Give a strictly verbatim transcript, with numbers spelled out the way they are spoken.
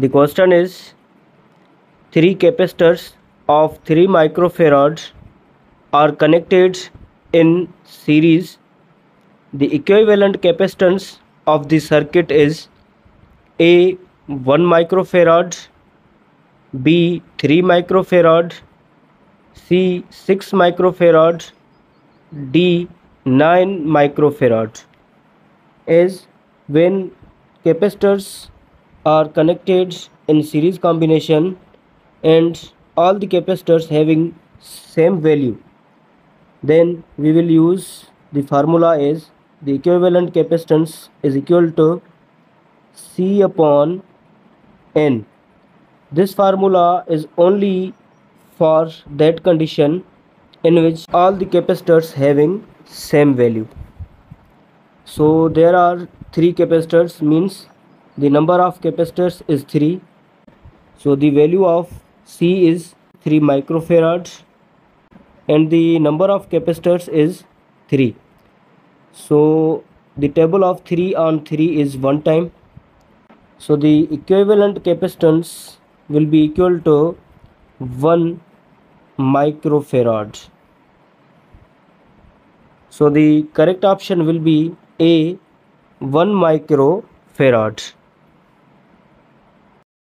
The question is, three capacitors of three microfarads are connected in series. The equivalent capacitance of the circuit is A one microfarad, B three microfarad, C six microfarad, D nine microfarad. As when capacitors are connected in series combination and all the capacitors having same value, then we will use the formula is the equivalent capacitance is equal to C upon N. This formula is only for that condition in which all the capacitors having same value. So there are three capacitors, means the number of capacitors is three. So the value of C is three microfarads and the number of capacitors is three. So the table of three on three is one time. So the equivalent capacitance will be equal to one microfarad. So the correct option will be A one microfarad.